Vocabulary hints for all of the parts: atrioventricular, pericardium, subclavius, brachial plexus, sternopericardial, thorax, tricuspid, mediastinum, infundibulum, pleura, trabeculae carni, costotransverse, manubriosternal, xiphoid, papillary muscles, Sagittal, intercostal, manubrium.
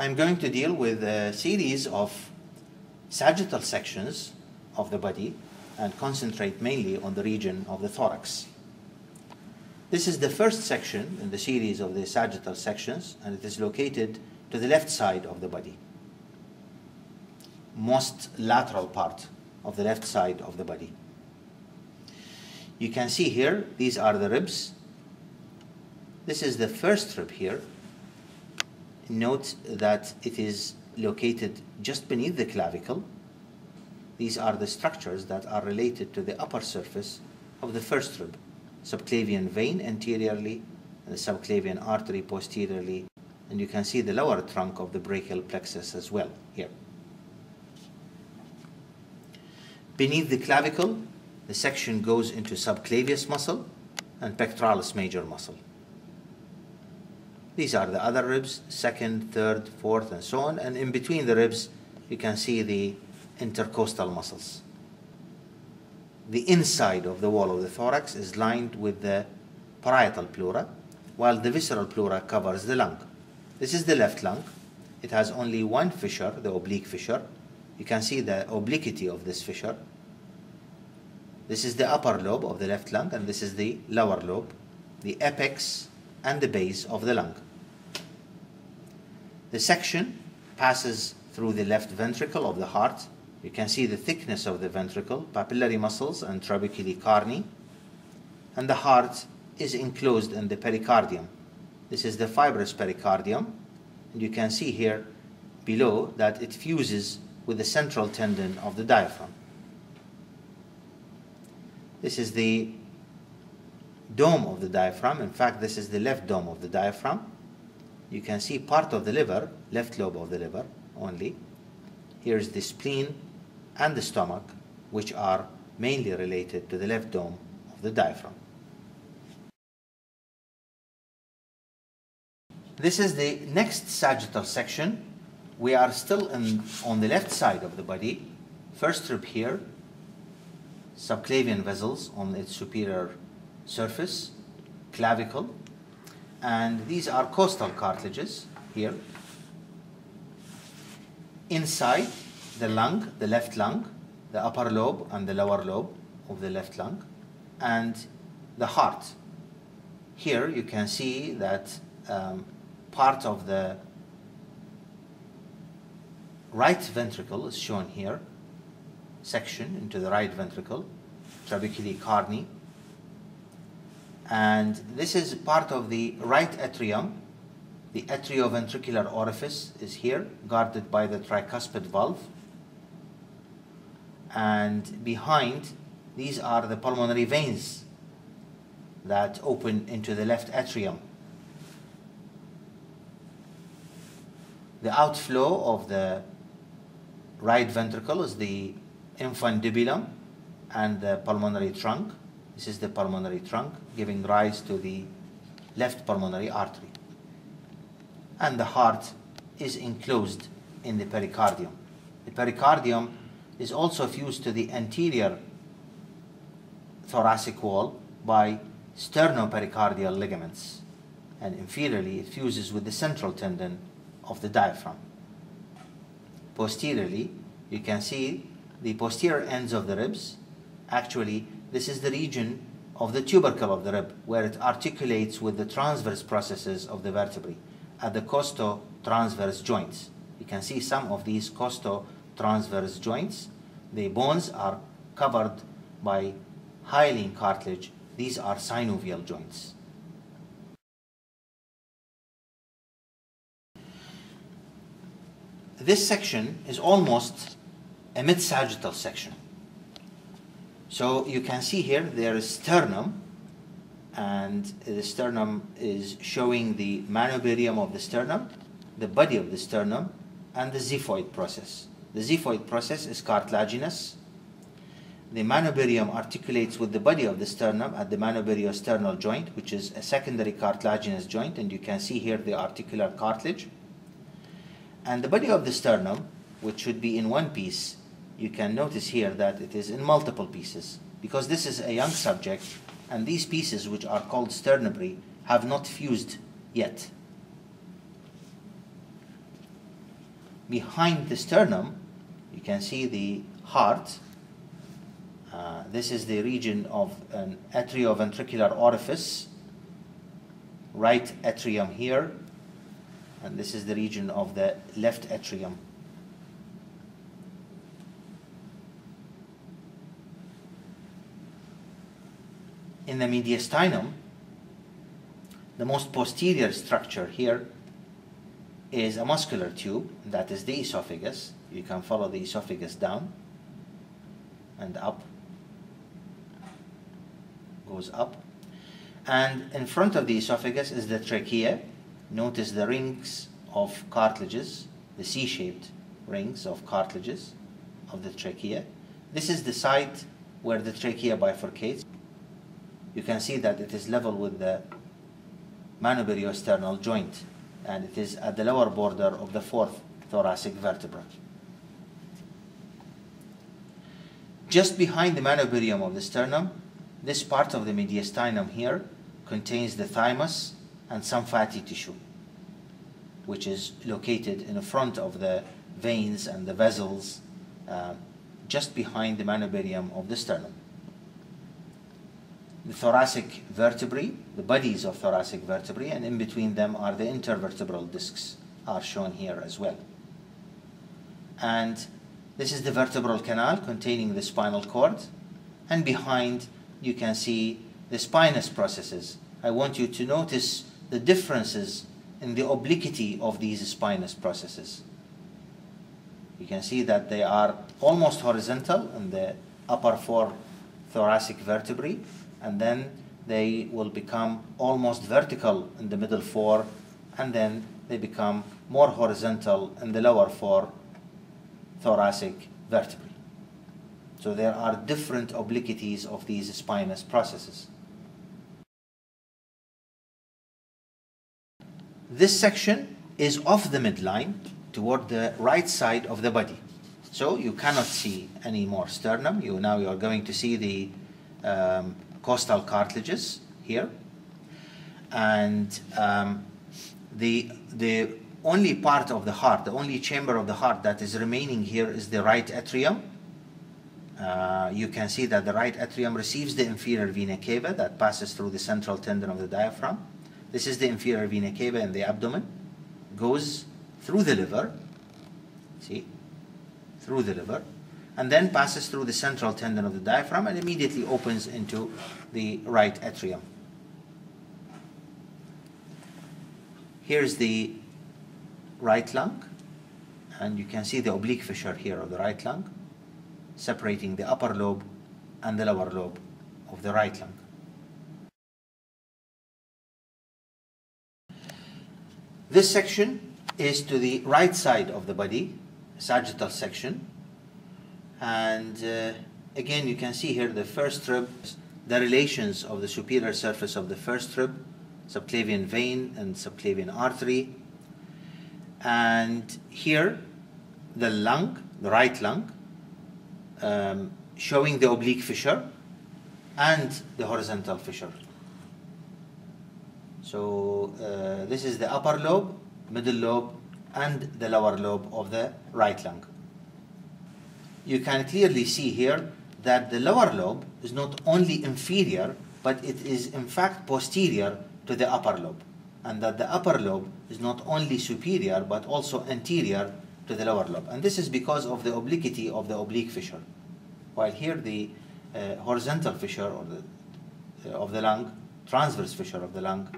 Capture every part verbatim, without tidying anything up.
I'm going to deal with a series of sagittal sections of the body and concentrate mainly on the region of the thorax. This is the first section in the series of the sagittal sections, and it is located to the left side of the body, most lateral part of the left side of the body. You can see here, these are the ribs. This is the first rib here. Note that it is located just beneath the clavicle. These are the structures that are related to the upper surface of the first rib, subclavian vein anteriorly, and the subclavian artery posteriorly, and you can see the lower trunk of the brachial plexus as well here. Beneath the clavicle, the section goes into subclavius muscle and pectoralis major muscle. These are the other ribs, second, third, fourth, and so on, and in between the ribs you can see the intercostal muscles. The inside of the wall of the thorax is lined with the parietal pleura, while the visceral pleura covers the lung. This is the left lung. It has only one fissure, the oblique fissure. You can see the obliquity of this fissure. This is the upper lobe of the left lung, and this is the lower lobe, the apex and the base of the lung. The section passes through the left ventricle of the heart. You can see the thickness of the ventricle, papillary muscles, and trabeculae carni. And the heart is enclosed in the pericardium. This is the fibrous pericardium. And you can see here below that it fuses with the central tendon of the diaphragm. This is the dome of the diaphragm. In fact, this is the left dome of the diaphragm. You can see part of the liver, left lobe of the liver only. Here is the spleen and the stomach, which are mainly related to the left dome of the diaphragm. This is the next sagittal section. We are still in, on the left side of the body. First rib here, subclavian vessels on its superior surface, clavicle, and these are costal cartilages here. Inside the lung, the left lung, the upper lobe and the lower lobe of the left lung, and the heart. Here you can see that um, part of the right ventricle is shown here, section into the right ventricle, trabeculae carni, and this is part of the right atrium. The atrioventricular orifice is here, guarded by the tricuspid valve. And behind, these are the pulmonary veins that open into the left atrium. The outflow of the right ventricle is the infundibulum and the pulmonary trunk. This is the pulmonary trunk, giving rise to the left pulmonary artery. And the heart is enclosed in the pericardium. The pericardium is also fused to the anterior thoracic wall by sternopericardial ligaments, and inferiorly it fuses with the central tendon of the diaphragm. Posteriorly, you can see the posterior ends of the ribs. Actually, this is the region of the tubercle of the rib, where it articulates with the transverse processes of the vertebrae at the costotransverse joints. You can see some of these costotransverse joints. The bones are covered by hyaline cartilage. These are synovial joints. This section is almost a mid-sagittal section. So you can see here there is sternum, and the sternum is showing the manubrium of the sternum, the body of the sternum, and the xiphoid process. The xiphoid process is cartilaginous. The manubrium articulates with the body of the sternum at the manubriosternal joint, which is a secondary cartilaginous joint, and you can see here the articular cartilage. And the body of the sternum, which should be in one piece, you can notice here that it is in multiple pieces, because this is a young subject, and these pieces, which are called sternibri, have not fused yet. behind the sternum, you can see the heart. Uh, this is the region of an atrioventricular orifice, right atrium here, and this is the region of the left atrium. In the mediastinum, the most posterior structure here is a muscular tube, that is the esophagus. You can follow the esophagus down and up, goes up, and in front of the esophagus is the trachea. Notice the rings of cartilages, the C-shaped rings of cartilages of the trachea. This is the site where the trachea bifurcates. You can see that it is level with the manubriosternal joint, and it is at the lower border of the fourth thoracic vertebra. Just behind the manubrium of the sternum, this part of the mediastinum here contains the thymus and some fatty tissue, which is located in the front of the veins and the vessels, uh, just behind the manubrium of the sternum. The thoracic vertebrae, the bodies of thoracic vertebrae, and in between them are the intervertebral discs, are shown here as well. And this is the vertebral canal containing the spinal cord, and behind you can see the spinous processes. I want you to notice the differences in the obliquity of these spinous processes. You can see that they are almost horizontal in the upper four thoracic vertebrae, and then they will become almost vertical in the middle four, and then they become more horizontal in the lower four thoracic vertebrae. So there are different obliquities of these spinous processes. This section is off the midline toward the right side of the body. So you cannot see any more sternum. You, now you are going to see the um, costal cartilages here, and um, the, the only part of the heart, the only chamber of the heart that is remaining here is the right atrium. Uh, you can see that the right atrium receives the inferior vena cava that passes through the central tendon of the diaphragm. This is the inferior vena cava in the abdomen, goes through the liver, see, through the liver, and then passes through the central tendon of the diaphragm and immediately opens into the right atrium. Here's the right lung, and you can see the oblique fissure here of the right lung, separating the upper lobe and the lower lobe of the right lung. This section is to the right side of the body, sagittal section. And uh, again, you can see here the first rib, the relations of the superior surface of the first rib, subclavian vein and subclavian artery. And here, the lung, the right lung, um, showing the oblique fissure and the horizontal fissure. So uh, this is the upper lobe, middle lobe, and the lower lobe of the right lung. You can clearly see here that the lower lobe is not only inferior, but it is in fact posterior to the upper lobe, and that the upper lobe is not only superior, but also anterior to the lower lobe. And this is because of the obliquity of the oblique fissure, while here the uh, horizontal fissure of the, uh, of the lung, transverse fissure of the lung,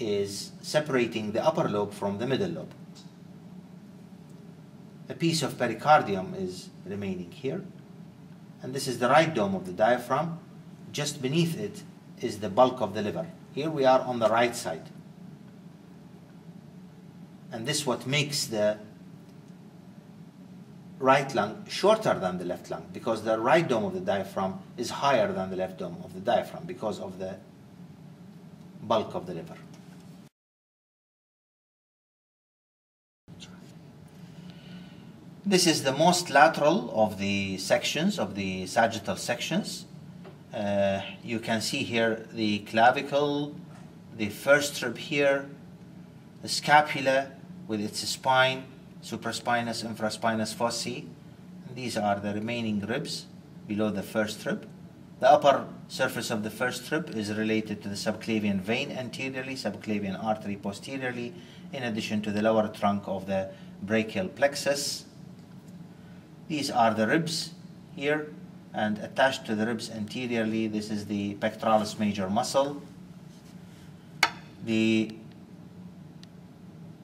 is separating the upper lobe from the middle lobe. A piece of pericardium is remaining here, and this is the right dome of the diaphragm. Just beneath it is the bulk of the liver. Here we are on the right side, and this is what makes the right lung shorter than the left lung, because the right dome of the diaphragm is higher than the left dome of the diaphragm because of the bulk of the liver. This is the most lateral of the sections, of the sagittal sections. Uh, you can see here the clavicle, the first rib here, the scapula with its spine, supraspinous, infraspinous fossae. These are the remaining ribs below the first rib. The upper surface of the first rib is related to the subclavian vein anteriorly, subclavian artery posteriorly, in addition to the lower trunk of the brachial plexus. These are the ribs here, and attached to the ribs anteriorly, this is the pectoralis major muscle. The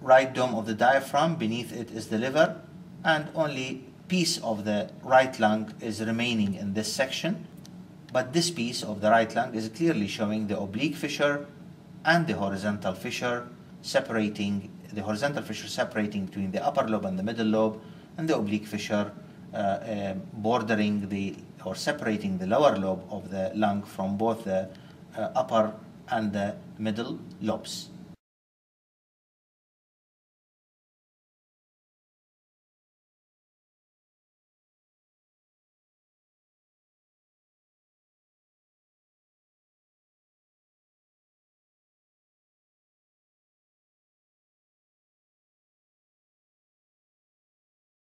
right dome of the diaphragm, beneath it is the liver, and only piece of the right lung is remaining in this section. But this piece of the right lung is clearly showing the oblique fissure and the horizontal fissure separating, the horizontal fissure separating between the upper lobe and the middle lobe, and the oblique fissure uh, uh, bordering the or separating the lower lobe of the lung from both the uh, upper and the middle lobes.